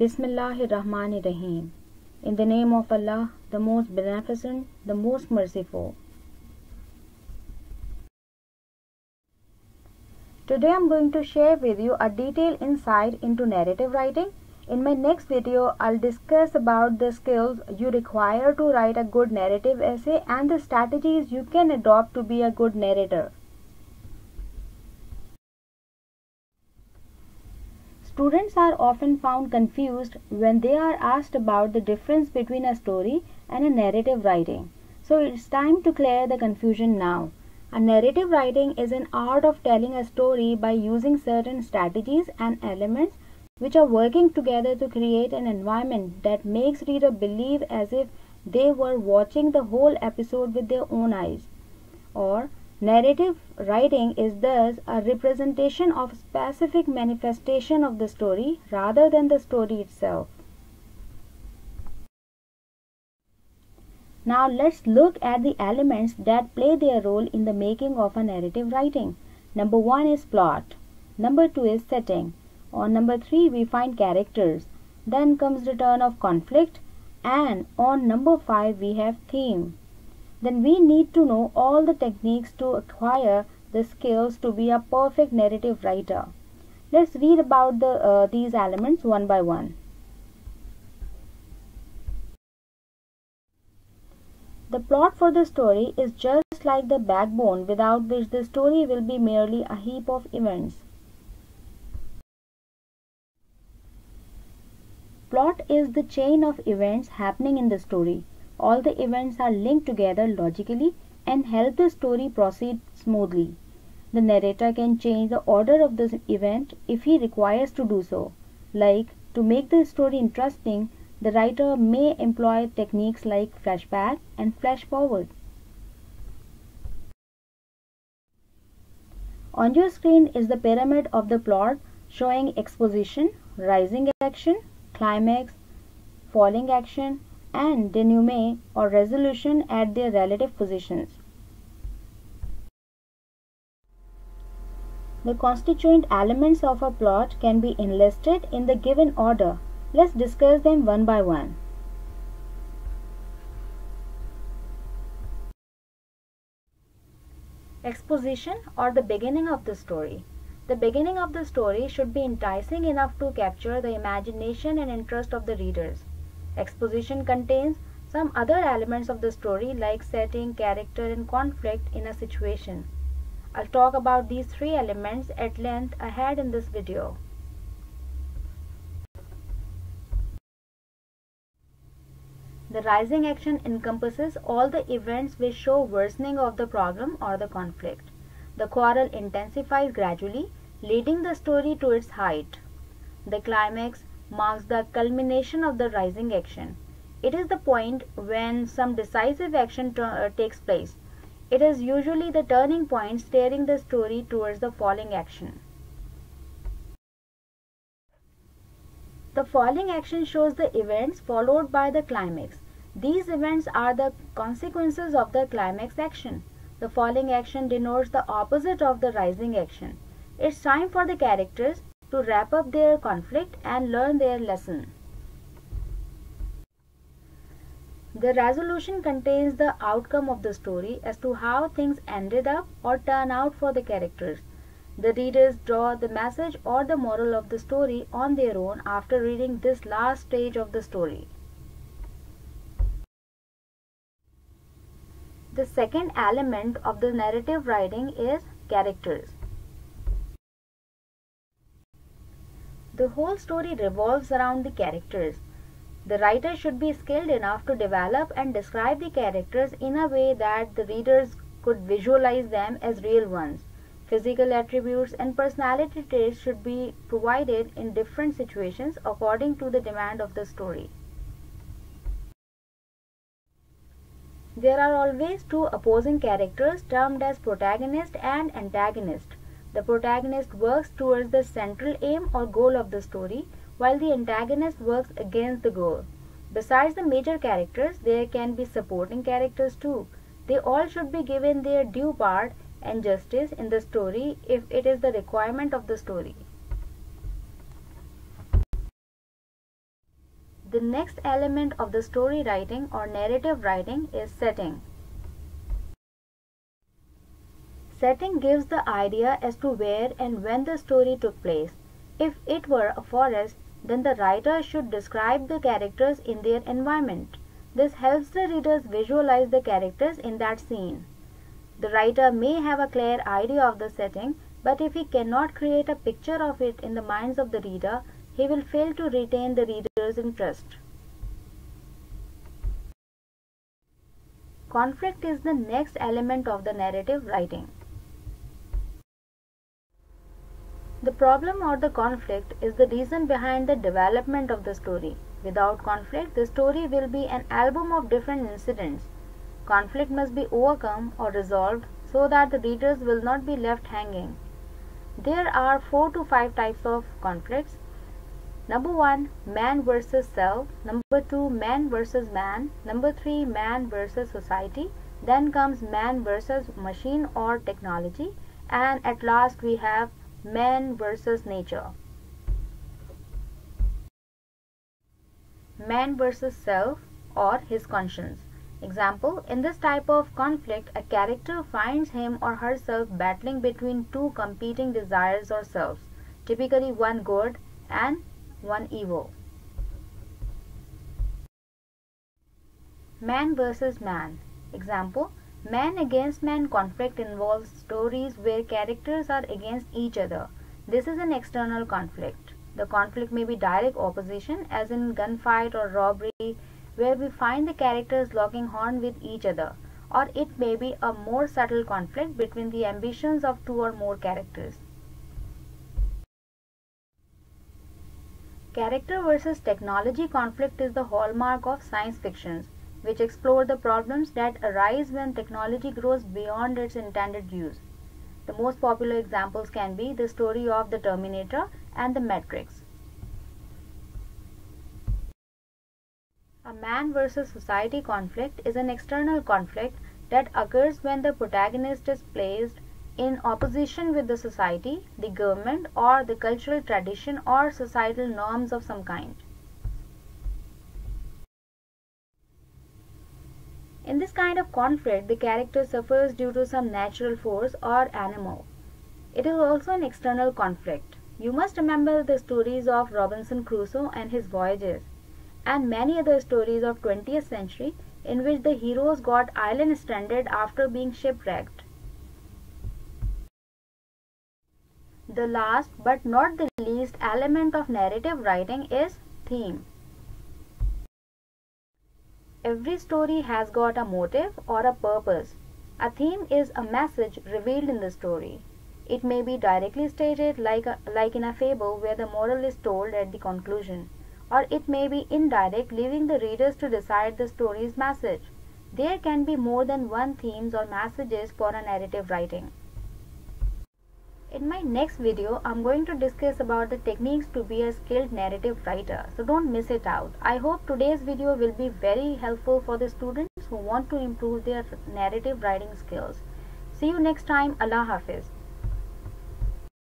Bismillahirrahmanirrahim. In the name of Allah, the most beneficent, the most merciful. Today I'm going to share with you a detailed insight into narrative writing. In my next video, I'll discuss about the skills you require to write a good narrative essay and the strategies you can adopt to be a good narrator. Students are often found confused when they are asked about the difference between a story and a narrative writing. So it's time to clear the confusion now. A narrative writing is an art of telling a story by using certain strategies and elements which are working together to create an environment that makes reader believe as if they were watching the whole episode with their own eyes. Or narrative writing is thus a representation of specific manifestation of the story rather than the story itself. Now let's look at the elements that play their role in the making of a narrative writing. Number 1 is plot. Number 2 is setting. On number 3 we find characters. Then comes the turn of conflict, and on number 5 we have theme. Then we need to know all the techniques to acquire the skills to be a perfect narrative writer. Let's read about these elements one by one. The plot for the story is just like the backbone without which the story will be merely a heap of events. Plot is the chain of events happening in the story. All the events are linked together logically and help the story proceed smoothly. The narrator can change the order of the event if he requires to do so. Like, to make the story interesting, the writer may employ techniques like flashback and flash forward. On your screen is the pyramid of the plot showing exposition, rising action, climax, falling action, and denouement or resolution at their relative positions. The constituent elements of a plot can be enlisted in the given order. Let's discuss them one by one. Exposition or the beginning of the story. The beginning of the story should be enticing enough to capture the imagination and interest of the readers. Exposition contains some other elements of the story like setting, character, and conflict in a situation. I'll talk about these three elements at length ahead in this video. The rising action encompasses all the events which show worsening of the problem or the conflict. The quarrel intensifies gradually, leading the story to its height. The climax marks the culmination of the rising action. It is the point when some decisive action takes place. It is usually the turning point steering the story towards the falling action. The falling action shows the events followed by the climax. These events are the consequences of the climax action. The falling action denotes the opposite of the rising action. It's time for the characters to wrap up their conflict and learn their lesson. The resolution contains the outcome of the story as to how things ended up or turn out for the characters. The readers draw the message or the moral of the story on their own after reading this last stage of the story. The second element of the narrative writing is characters. The whole story revolves around the characters. The writer should be skilled enough to develop and describe the characters in a way that the readers could visualize them as real ones. Physical attributes and personality traits should be provided in different situations according to the demand of the story. There are always two opposing characters termed as protagonist and antagonist. The protagonist works towards the central aim or goal of the story, while the antagonist works against the goal. Besides the major characters, there can be supporting characters too. They all should be given their due part and justice in the story if it is the requirement of the story. The next element of the story writing or narrative writing is setting. Setting gives the idea as to where and when the story took place. If it were a forest, then the writer should describe the characters in their environment. This helps the readers visualize the characters in that scene. The writer may have a clear idea of the setting, but if he cannot create a picture of it in the minds of the reader, he will fail to retain the reader's interest. Conflict is the next element of the narrative writing. The problem or the conflict is the reason behind the development of the story. Without conflict, the story will be an album of different incidents. Conflict must be overcome or resolved so that the readers will not be left hanging. There are 4 to 5 types of conflicts. Number 1, man versus self. Number 2, man versus man. Number 3, man versus society. Then comes man versus machine or technology. And at last we have man versus nature. Man versus self or his conscience. Example, in this type of conflict, a character finds him or herself battling between two competing desires or selves, typically one good and one evil. Man versus man. Example, man against man conflict involves stories where characters are against each other. This is an external conflict. The conflict may be direct opposition, as in gunfight or robbery, where we find the characters locking horn with each other. Or it may be a more subtle conflict between the ambitions of two or more characters. Character versus technology conflict is the hallmark of science fictions, which explore the problems that arise when technology grows beyond its intended use. The most popular examples can be the story of the Terminator and the Matrix. A man versus society conflict is an external conflict that occurs when the protagonist is placed in opposition with the society, the government, or the cultural tradition or societal norms of some kind. In this kind of conflict, the character suffers due to some natural force or animal. It is also an external conflict. You must remember the stories of Robinson Crusoe and his voyages, and many other stories of 20th century in which the heroes got island stranded after being shipwrecked. The last but not the least element of narrative writing is theme. Every story has got a motive or a purpose. A theme is a message revealed in the story. It may be directly stated like in a fable where the moral is told at the conclusion, or it may be indirect, leaving the readers to decide the story's message. There can be more than one themes or messages for a narrative writing. In my next video, I'm going to discuss about the techniques to be a skilled narrative writer, so don't miss it out. I hope today's video will be very helpful for the students who want to improve their narrative writing skills. See you next time. Allah Hafiz.